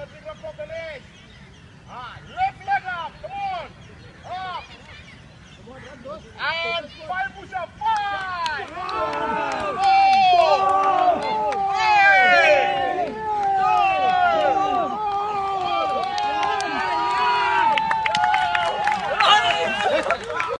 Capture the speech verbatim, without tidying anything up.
Let's go to the